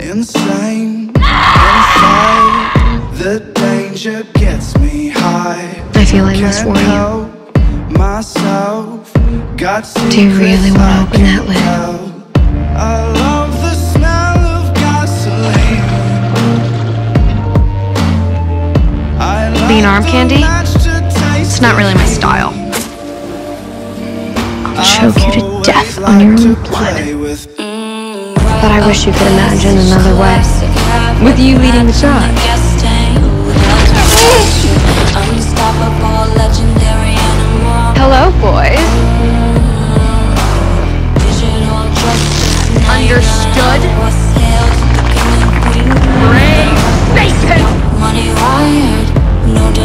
Insane, inside, the danger gets me high. I feel I must warn you. Myself, do you really want to open that lid? I love the smell of gasoline. Bean arm candy? It's not really my style. I'll choke you to death on your own blood. But I wish you could imagine another way, with you leading the charge. Hello, boys. Understood? Great bacon!